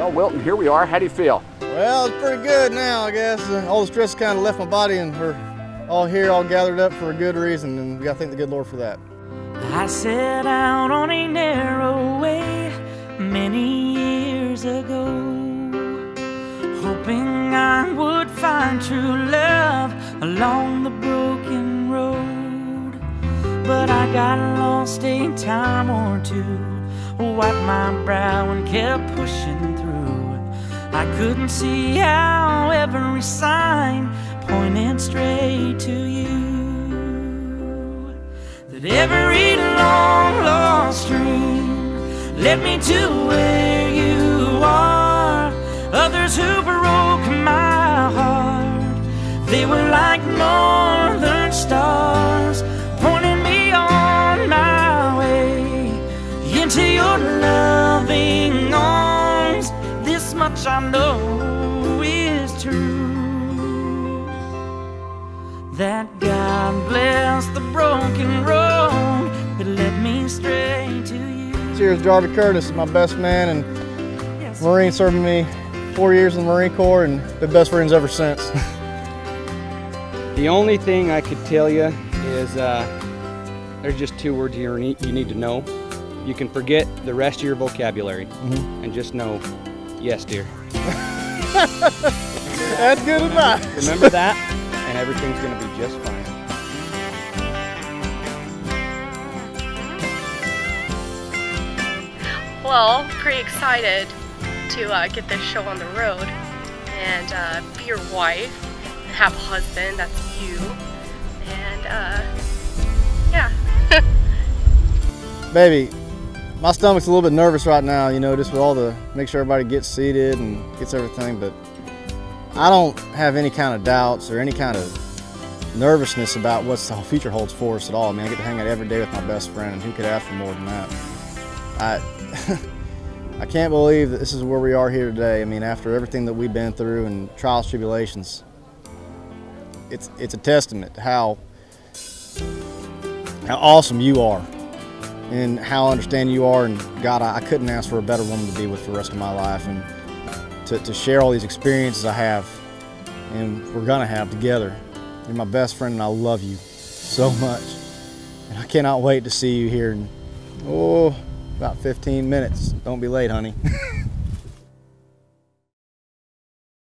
Well, Wilton, here we are. How do you feel? Well, it's pretty good now, I guess. All the stress kind of left my body, and we're all here, all gathered up for a good reason, and we got to thank the good Lord for that. I set out on a narrow way many years ago, hoping I would find true love along the broken road. But I got lost a time or two, wiped my brow and kept pushing through. I couldn't see how every sign pointed straight to you. That every long lost dream led me to where you are. Others who broke my heart, they were like northern stars, pointing me on my way into your loving arms. This much I know is true, that God bless the broken road that led me straight to you. Here's Jarvis Curtis, my best man, and yes, Marine serving me 4 years in the Marine Corps, and been best friends ever since. The only thing I could tell you is there's just two words you need to know. You can forget the rest of your vocabulary and just know, yes, dear. That's good advice. Remember that, and everything's going to be just fine. Well, pretty excited to get this show on the road and be your wife and have a husband, that's you, and yeah. Baby, my stomach's a little bit nervous right now, you know, just with all the, make sure everybody gets seated and gets everything, but I don't have any kind of doubts or any kind of nervousness about what the future holds for us at all. I mean, I get to hang out every day with my best friend, and who could ask for more than that? I can't believe that this is where we are here today. I mean, after everything that we've been through and trials, tribulations, it's a testament to how awesome you are and how understanding you are. And God, I couldn't ask for a better woman to be with the rest of my life, and to share all these experiences I have and we're gonna have together. You're my best friend, and I love you so much. And I cannot wait to see you here in, about 15 minutes. Don't be late, honey.